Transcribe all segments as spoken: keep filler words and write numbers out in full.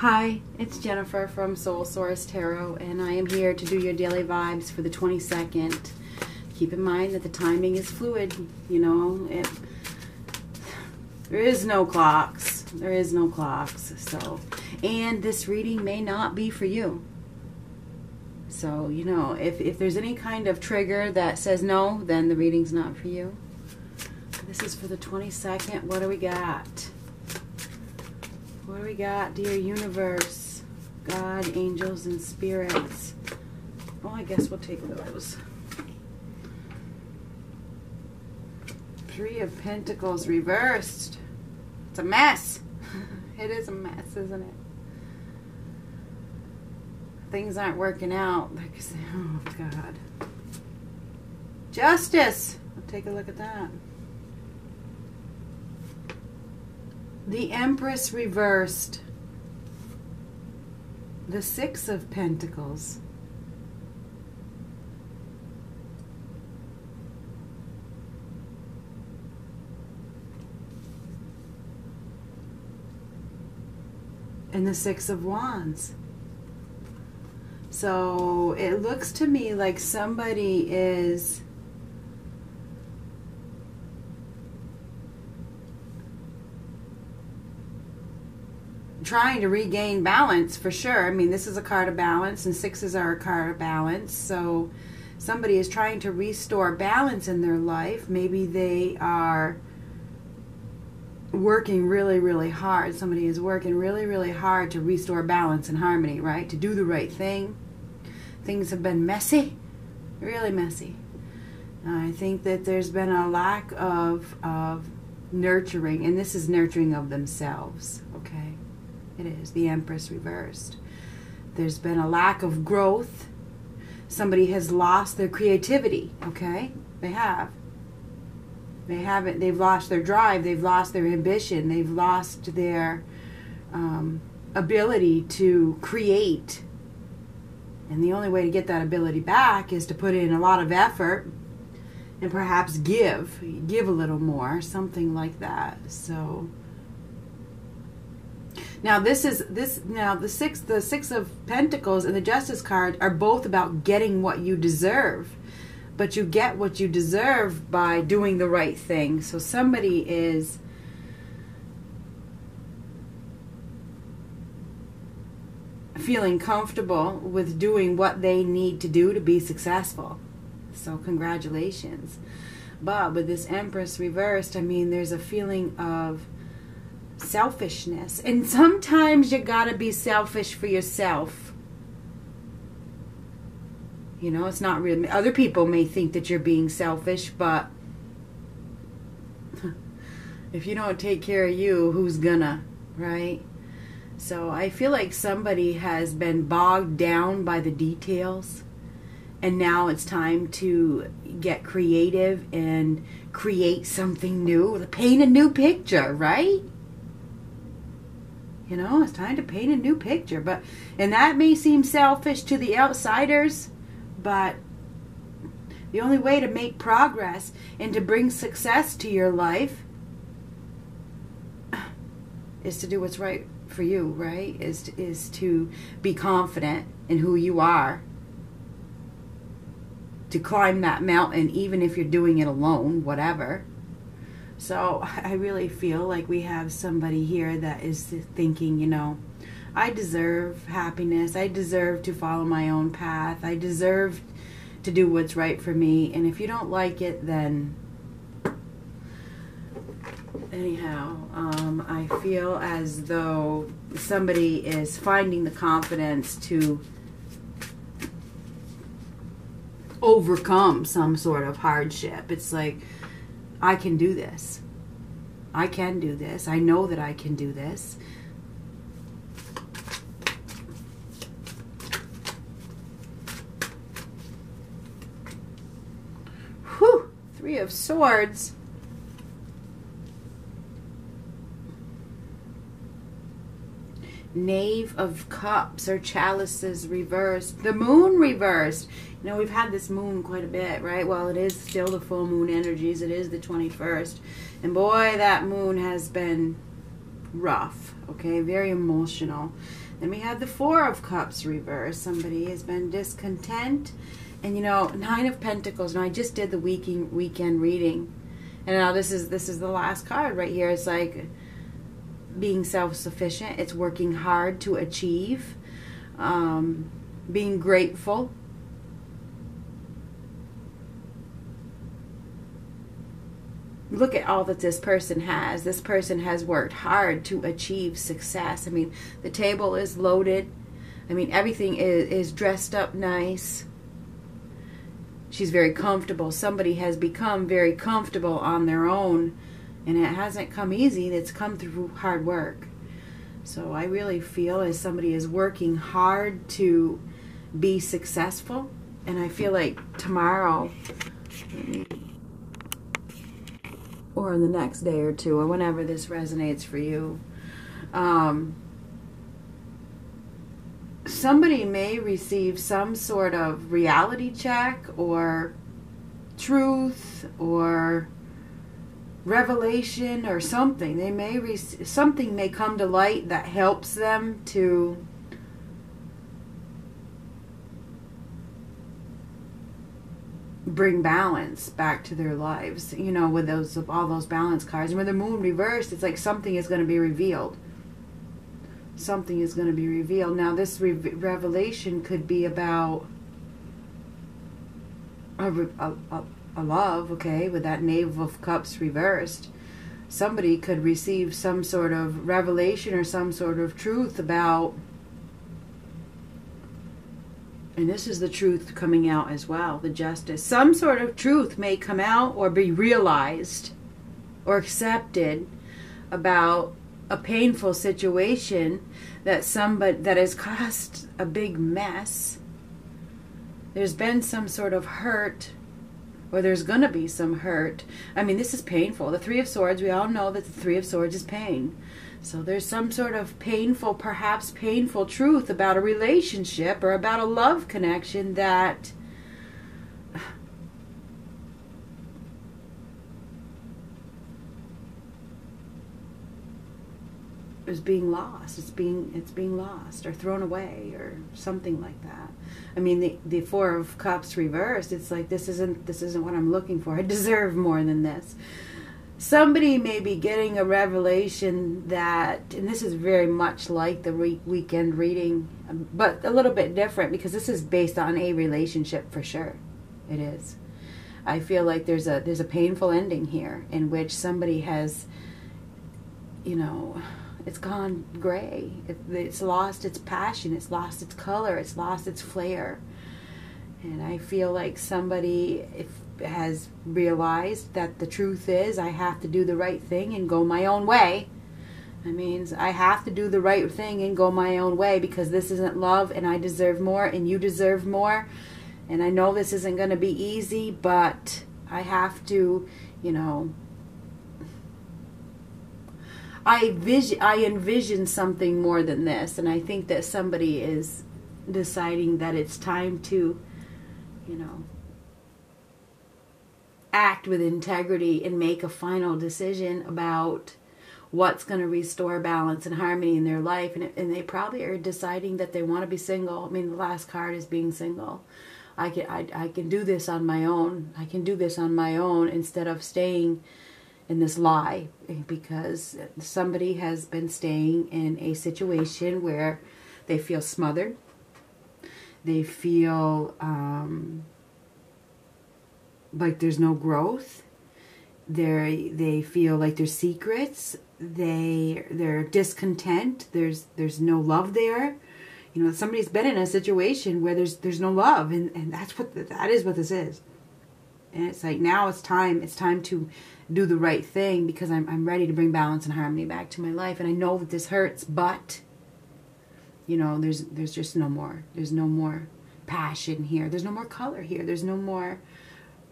Hi, it's Jennifer from Soul Source Tarot, and I am here to do your daily vibes for the twenty-second. Keep in mind that the timing is fluid, you know. It, there is no clocks. There is no clocks. So, and this reading may not be for you. So, you know, if, if there's any kind of trigger that says no, then the reading's not for you. This is for the twenty-second. What do we got? What do we got, dear universe, God, angels, and spirits? Well, I guess we'll take those. Three of Pentacles reversed. It's a mess. It is a mess, isn't it? Things aren't working out. Oh, God. Justice. We'll take a look at that. The Empress reversed, the Six of Pentacles, and the Six of Wands. So it looks to me like somebody is trying to regain balance, for sure. I mean, this is a card of balance, and sixes are a card of balance. So somebody is trying to restore balance in their life. Maybe they are working really, really hard. Somebody is working really, really hard to restore balance and harmony, right? To do the right thing. Things have been messy, really messy. I think that there's been a lack of, of nurturing, and this is nurturing of themselves, okay? It is the Empress reversed. There's been a lack of growth. Somebody has lost their creativity, okay? They have. They haven't, they've lost their drive, they've lost their ambition, they've lost their um, ability to create. And the only way to get that ability back is to put in a lot of effort and perhaps give, give a little more, something like that. So now this is this now the six the six of Pentacles and the Justice card are both about getting what you deserve, but you get what you deserve by doing the right thing. So somebody is feeling comfortable with doing what they need to do to be successful. So congratulations. But with this Empress reversed, I mean, there's a feeling of selfishness, and sometimes you gotta be selfish for yourself. You know, it's not really, other people may think that you're being selfish, but if you don't take care of you, who's gonna, right? So I feel like somebody has been bogged down by the details, and now it's time to get creative and create something new, paint a new picture, right? You know, it's time to paint a new picture. But, and that may seem selfish to the outsiders, but the only way to make progress and to bring success to your life is to do what's right for you, right? Is to, is to be confident in who you are. To climb that mountain, even if you're doing it alone, whatever. So I really feel like we have somebody here that is thinking, you know, I deserve happiness. I deserve to follow my own path. I deserve to do what's right for me. And if you don't like it, then anyhow, um, I feel as though somebody is finding the confidence to overcome some sort of hardship. It's like, I can do this. I can do this. I know that I can do this. Whew! Three of Swords. Knave of Cups or Chalices reversed. The Moon reversed. You know, we've had this moon quite a bit, right? Well, it is still the full moon energies. It is the twenty-first. And boy, that moon has been rough, okay? Very emotional. Then we had the Four of Cups reverse. Somebody has been discontent. And, you know, Nine of Pentacles. Now, I just did the weekend weekend reading. And now this is, this is the last card right here. It's like being self-sufficient. It's working hard to achieve. Um, being grateful. Look at all that this person has. This person has worked hard to achieve success. I mean, the table is loaded. I mean, everything is, is dressed up nice. She's very comfortable. Somebody has become very comfortable on their own, and it hasn't come easy. It's come through hard work. So I really feel as somebody is working hard to be successful, and I feel like tomorrow, or the next day or two, or whenever this resonates for you, um, somebody may receive some sort of reality check or truth or revelation or something. They may re something may come to light that helps them to bring balance back to their lives, you know, with those, all those balance cards. And with the moon reversed, it's like something is going to be revealed. Something is going to be revealed. Now, this re revelation could be about a, a, a, a love, okay, with that Knave of Cups reversed. Somebody could receive some sort of revelation or some sort of truth about, and this is the truth coming out as well, the justice. Some sort of truth may come out or be realized or accepted about a painful situation that somebody, that has caused a big mess. There's been some sort of hurt, or there's going to be some hurt. I mean, this is painful. The Three of Swords, we all know that the Three of Swords is pain. So there's some sort of painful, perhaps painful truth about a relationship or about a love connection that is being lost. It's being, it's being lost or thrown away or something like that. I mean, the, the Four of Cups reversed, it's like, this isn't, this isn't what I'm looking for. I deserve more than this. Somebody may be getting a revelation that, and this is very much like the re weekend reading, but a little bit different, because this is based on a relationship for sure. It is. I feel like there's a, there's a painful ending here in which somebody has, you know, it's gone gray. It, it's lost its passion. It's lost its color. It's lost its flair. And I feel like somebody, if has realized that the truth is, I have to do the right thing and go my own way. That means I have to do the right thing and go my own way, because this isn't love, and I deserve more, and you deserve more, and I know this isn't going to be easy, but I have to, you know, I envision, I envision something more than this. And I think that somebody is deciding that it's time to, you know, act with integrity and make a final decision about what's going to restore balance and harmony in their life. And, and they probably are deciding that they want to be single. I mean, the last card is being single. I can, I, I can do this on my own. I can do this on my own instead of staying in this lie, because somebody has been staying in a situation where they feel smothered. They feel um, like there's no growth. They they feel like there's secrets. They they're discontent. There's there's no love there. You know, somebody's been in a situation where there's there's no love, and and that's what the, that is what this is. And it's like, now it's time. It's time to do the right thing, because I'm I'm ready to bring balance and harmony back to my life. And I know that this hurts, but you know, there's there's just no more. There's no more passion here. There's no more color here. There's no more.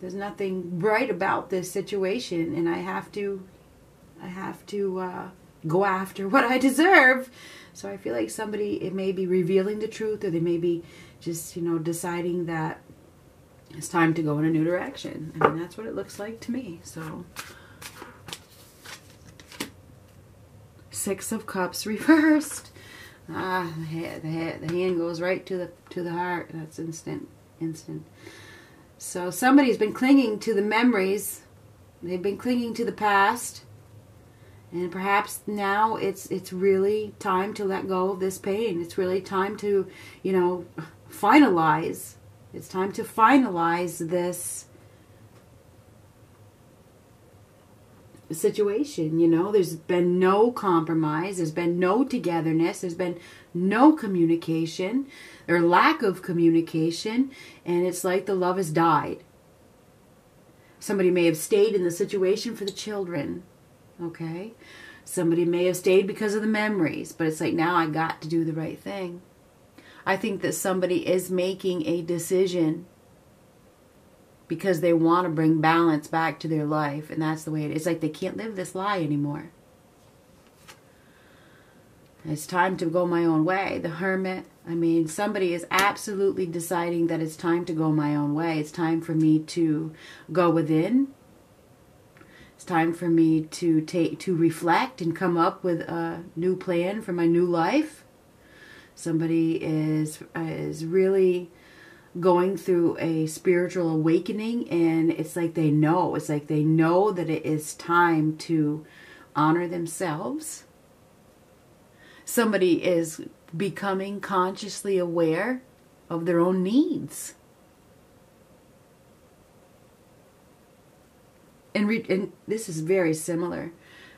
There's nothing bright about this situation, and I have to, I have to uh, go after what I deserve. So I feel like somebody, it may be revealing the truth, or they may be just, you know, deciding that it's time to go in a new direction. I mean, that's what it looks like to me. So Six of Cups reversed. Ah, the hand, the, hand, the hand goes right to the to the heart. That's instant, instant. So somebody's been clinging to the memories. They've been clinging to the past, and perhaps now it's it's really time to let go of this pain. It's really time to, you know, finalize. It's time to finalize this situation. You know, there's been no compromise, there's been no togetherness, there's been no communication or lack of communication, and it's like the love has died. Somebody may have stayed in the situation for the children, okay? Somebody may have stayed because of the memories, but it's like, now I got to do the right thing. I think that somebody is making a decision because they want to bring balance back to their life. And that's the way it is. It's like they can't live this lie anymore. It's time to go my own way. The Hermit. I mean, somebody is absolutely deciding that it's time to go my own way. It's time for me to go within. It's time for me to take to reflect and come up with a new plan for my new life. Somebody is is really going through a spiritual awakening, and it's like they know. It's like they know that it is time to honor themselves. Somebody is becoming consciously aware of their own needs. And, re and this is very similar,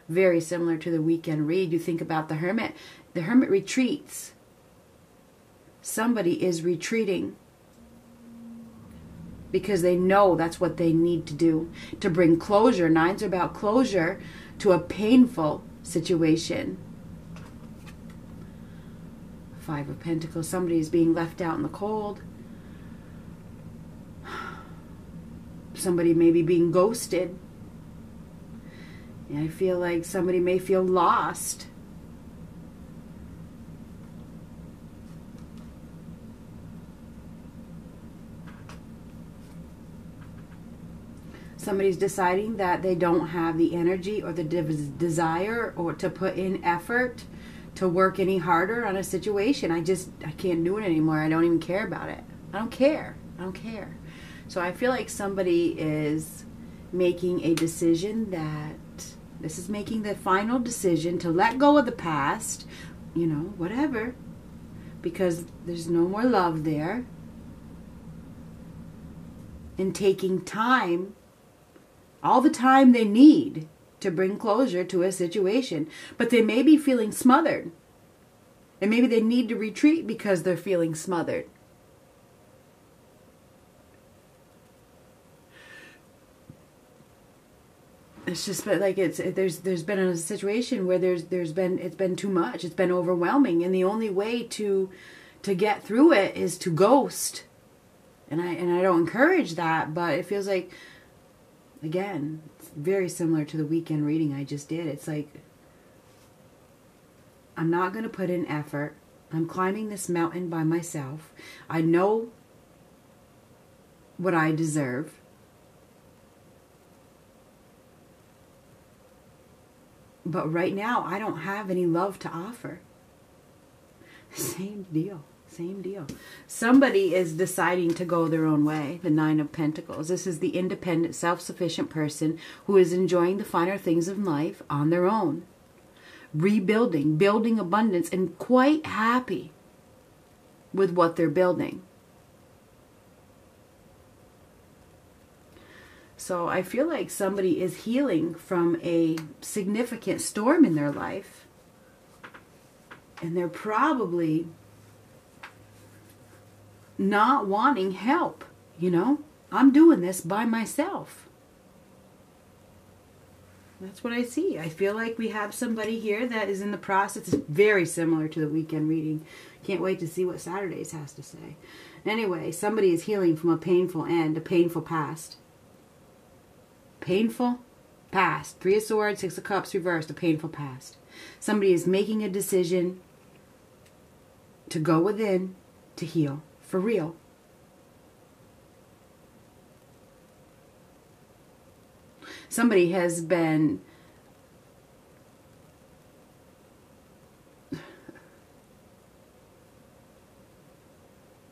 very similar to the weekend read. You think about the Hermit. The Hermit retreats. Somebody is retreating because they know that's what they need to do to bring closure. Nines are about closure to a painful situation. Five of Pentacles. Somebody is being left out in the cold. Somebody may be being ghosted. And I feel like somebody may feel lost. Somebody's deciding that they don't have the energy or the desire or to put in effort to work any harder on a situation. I just, I can't do it anymore. I don't even care about it. I don't care. I don't care. So I feel like somebody is making a decision that, this is making the final decision to let go of the past, you know, whatever, because there's no more love there. And taking time, all the time they need to bring closure to a situation. But they may be feeling smothered. And maybe they need to retreat because they're feeling smothered. It's just like it's there's there's been a situation where there's there's been it's been too much. It's been overwhelming, and the only way to to get through it is to ghost. And I and I don't encourage that, but it feels like, again, it's very similar to the weekend reading I just did. It's like, I'm not going to put in effort. I'm climbing this mountain by myself. I know what I deserve. But right now, I don't have any love to offer. Same deal. Same deal. Somebody is deciding to go their own way. The Nine of Pentacles. This is the independent, self-sufficient person who is enjoying the finer things of life on their own. Rebuilding, building abundance, and quite happy with what they're building. So I feel like somebody is healing from a significant storm in their life. And they're probably not wanting help, you know? I'm doing this by myself. That's what I see. I feel like we have somebody here that is in the process. It's very similar to the weekend reading. Can't wait to see what Saturdays has to say. Anyway, somebody is healing from a painful end, a painful past. Painful past. Three of Swords, Six of Cups reversed, a painful past. Somebody is making a decision to go within to heal. For real. Somebody has been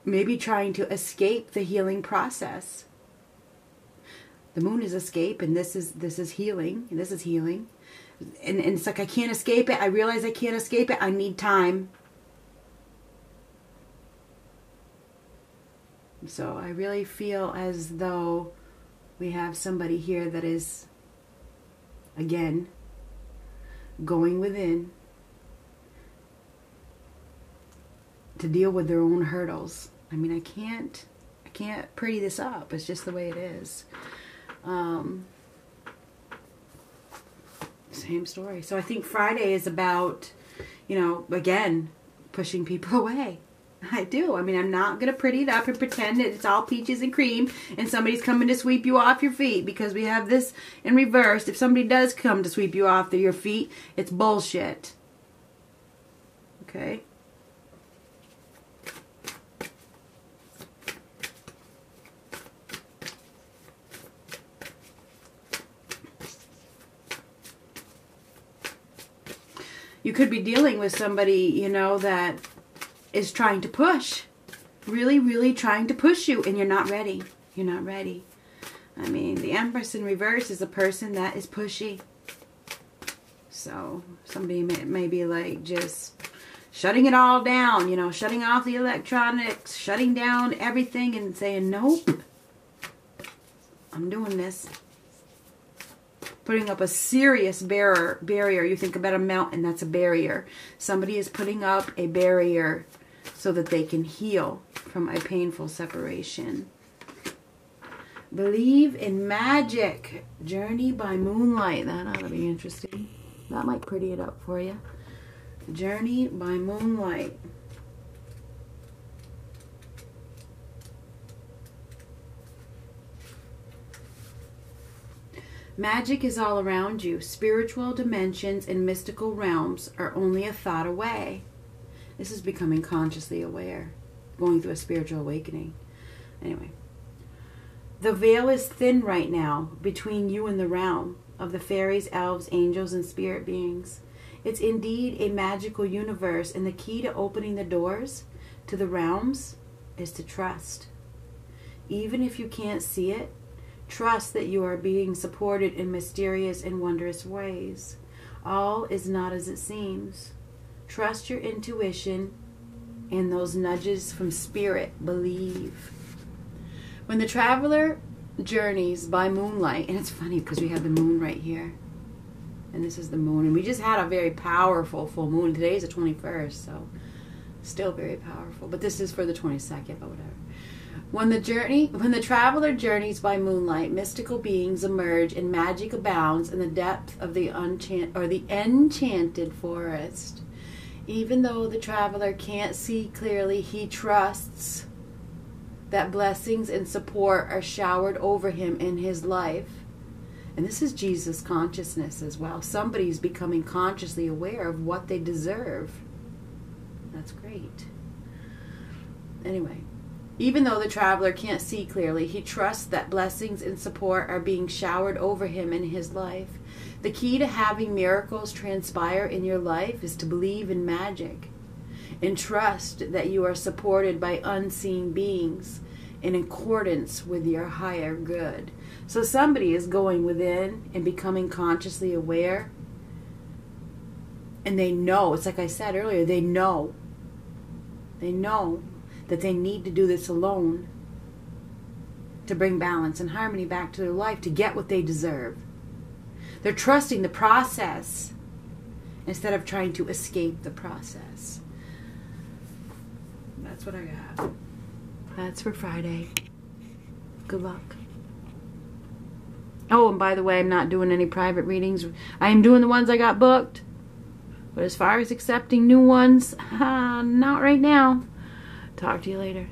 maybe trying to escape the healing process. The moon is escape, and this is this is healing, and this is healing. And, and it's like, I can't escape it. I realize I can't escape it. I need time. So I really feel as though we have somebody here that is, again, going within to deal with their own hurdles. I mean, I can't, I can't pretty this up. It's just the way it is. Um, same story. So I think Friday is about, you know, again, pushing people away. I do. I mean, I'm not going to pretty it up and pretend that it's all peaches and cream and somebody's coming to sweep you off your feet, because we have this in reverse. If somebody does come to sweep you off your feet, it's bullshit. Okay? You could be dealing with somebody, you know, that is trying to push, really, really trying to push you, and you're not ready. You're not ready. I mean, the Empress in reverse is a person that is pushy. So somebody may, may be like just shutting it all down, you know, shutting off the electronics, shutting down everything and saying, nope, I'm doing this. Putting up a serious barrier. barrier. You think about a mountain, that's a barrier. Somebody is putting up a barrier so that they can heal from a painful separation. Believe in magic. Journey by moonlight. That ought to be interesting. That might pretty it up for you. Journey by moonlight. Magic is all around you. Spiritual dimensions and mystical realms are only a thought away. This is becoming consciously aware, going through a spiritual awakening. Anyway, the veil is thin right now between you and the realm of the fairies, elves, angels, and spirit beings. It's indeed a magical universe, and the key to opening the doors to the realms is to trust. Even if you can't see it, trust that you are being supported in mysterious and wondrous ways. All is not as it seems. Trust your intuition and those nudges from spirit. Believe. When the traveler journeys by moonlight, and it's funny because we have the moon right here, and this is the moon, and we just had a very powerful full moon. Today is the twenty-first, so still very powerful, but this is for the twenty-second, but whatever. When the journey, when the traveler journeys by moonlight, mystical beings emerge and magic abounds in the depth of the unchant or the enchanted forest. Even though the traveler can't see clearly, he trusts that blessings and support are showered over him in his life. And this is Jesus' consciousness as well. Somebody's becoming consciously aware of what they deserve. That's great. Anyway. Even though the traveler can't see clearly, he trusts that blessings and support are being showered over him in his life. The key to having miracles transpire in your life is to believe in magic and trust that you are supported by unseen beings in accordance with your higher good. So somebody is going within and becoming consciously aware, and they know. It's like I said earlier, they know. They know that they need to do this alone to bring balance and harmony back to their life, to get what they deserve. They're trusting the process instead of trying to escape the process. That's what I got. That's for Friday. Good luck. Oh, and by the way, I'm not doing any private readings. I am doing the ones I got booked. But as far as accepting new ones, uh, not right now. Talk to you later.